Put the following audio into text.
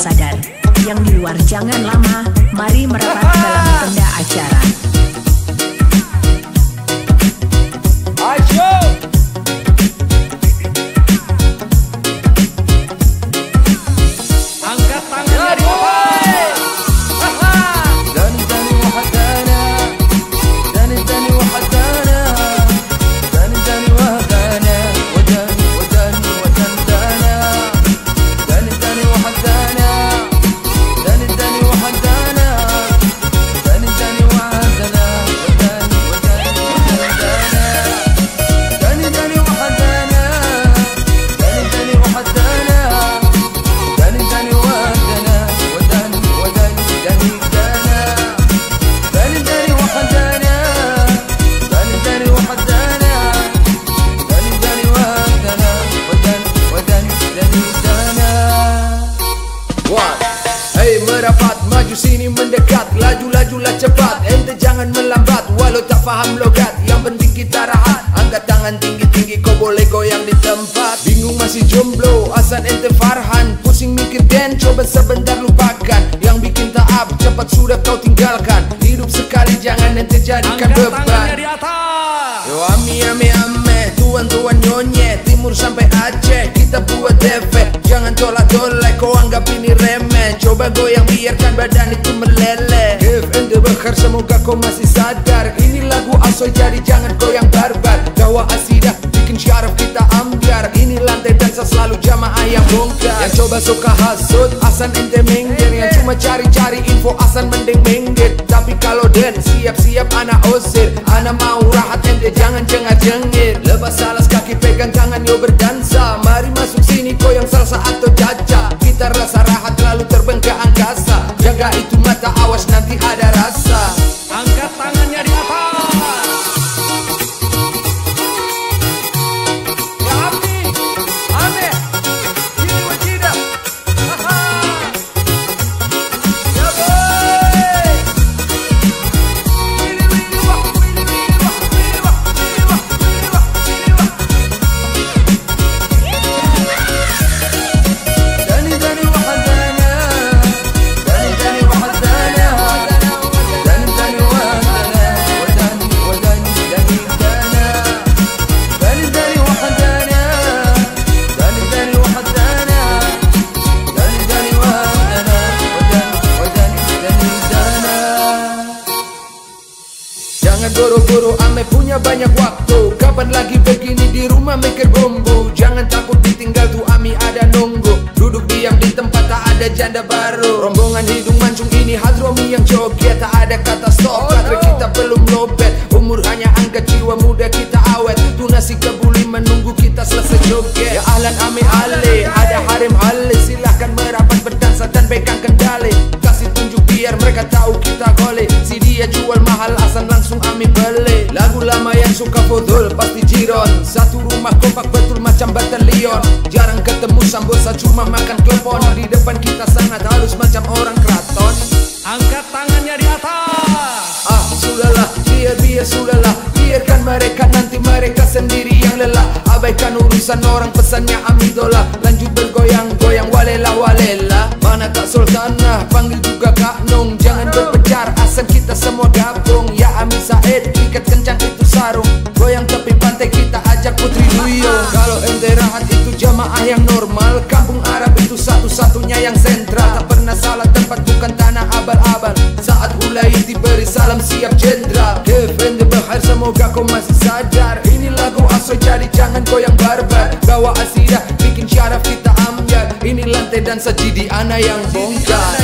sadar. Yang di luar jangan lama, mari merapat dalam tenda acara. Sini mendekat, laju-lajulah cepat. Ente jangan melambat, walau tak faham logat. Yang penting kita rahat, angkat tangan tinggi-tinggi, kau boleh goyang di tempat. Bingung masih jomblo, asal ente farhan. Pusing mikir dan coba sebentar lupakan. Yang bikin taab, cepat sudah kau tinggalkan. Hidup sekali jangan ente jadikan beban. Angkat tangannya di atas. Yo ame-ame-ame, tuan-tuan nyonye, timur sampai Aceh, kita buat efek. Jangan tolak-tolak, kau anggap ini remeh. Coba goyang biarkan badan itu meleleh. If and the bakar, semoga kau masih sadar. Ini lagu asoy jadi jangan kau yang barbar. Dawa asidah bikin syaraf kita ambiar. Ini lantai dansa selalu jamaah yang bongkar. Yang coba suka hasut asan ente minggir. Yang cuma cari-cari info asan mending minggir. Tapi kalau den siap-siap anak osir. Anak mau rahat ente jangan jengah-jengir. Lepas alas kaki pegang tangan yo berdansa. Mari masuk sini goyang salsa atau caca. Kita rasa rahat lalu terbang ke angkasa. Jaga itu mata awas nanti ada rasa. Angkat tangannya di atas. Ya abdi, ame, ini wajida. Haha. Ya boy. Ini wah, jangan boro-boro ame punya banyak waktu. Kapan lagi begini di rumah mikir bumbu. Jangan takut ditinggal tuh ami ada nunggu. Duduk diam di tempat tak ada janda baru. Rombongan hidung mancung ini Hazromi yang joget. Tak ada kata stop, baterai kita belum lobet. Umur hanya angkat jiwa muda kita awet. Tunasi kebuli menunggu kita selesai joget. Ya ahlan ame ale, ada harim ale. Silahkan merapat berdansa dan pegang kendali. Kasih tunjuk biar mereka tahu kita gole. Si dia jual mahal asan langsung kami beli. Lagu lama yang suka bodol pasti jiron. Satu rumah kompak betul macam batalion. Jarang ketemu sambosa cuma makan klepon. Di depan kita sangat halus macam orang keraton. Angkat tangannya di atas. Ah sudahlah, biar sudahlah. Biarkan mereka nanti mereka sendiri yang lelah. Abaikan urusan orang pesannya amidola. Lanjut bergoyang-goyang walela walela. Mana tak sultanah panggil juga Kak Nung. Jangan berpencar asal kita semua gabung. Ami Said, ikat kencang itu sarung. Goyang tepi pantai kita ajak putri duyung. Kalau ente rahat itu jamaah yang normal. Kampung Arab itu satu-satunya yang sentral. Tak pernah salah tempat bukan tanah abal-abal. Saat Ulaid diberi salam siap jenderal. Kefendi Bahar semoga kau masih sadar. Ini lagu asoy jadi jangan kau yang barbar. Bawa asidah bikin syaraf kita ambiar. Ini lantai dansa jadi anak yang bongkar.